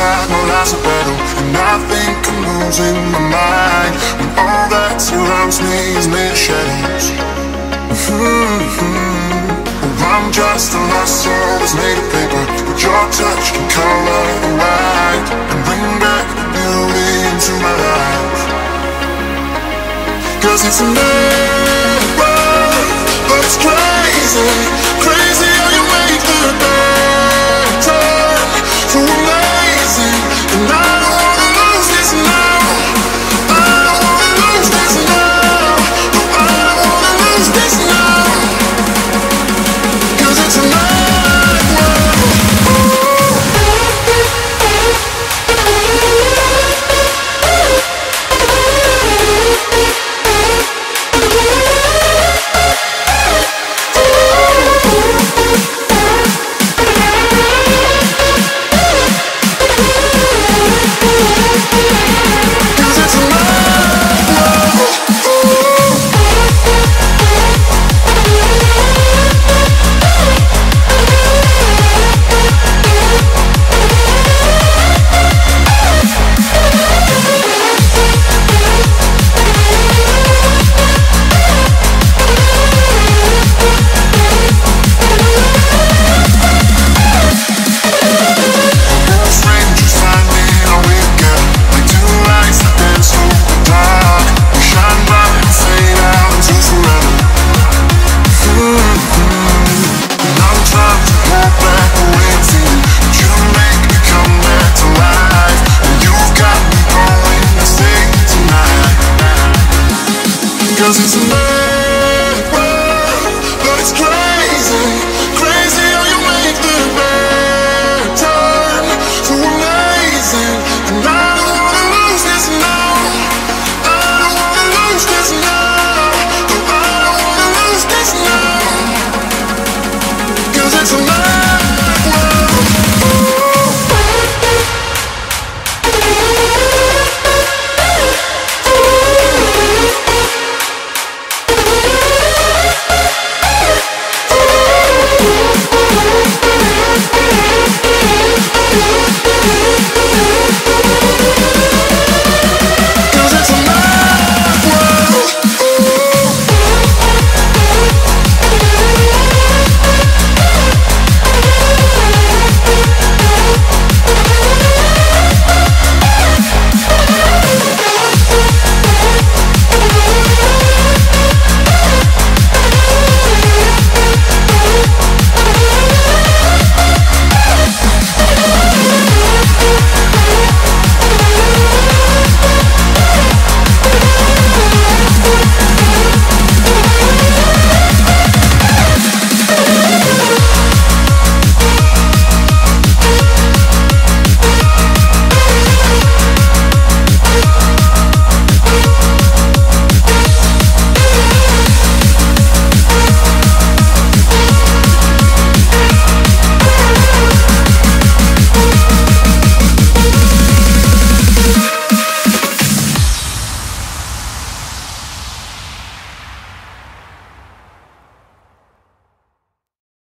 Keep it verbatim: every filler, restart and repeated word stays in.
time, no lies are better. And I think I'm losing my mind when all that surrounds me is mere shadows. Mm-hmm. I'm just a lost soul that's made of paper, but your touch can color the white and bring back the beauty into my life. Cause it's a mirror that's crazy.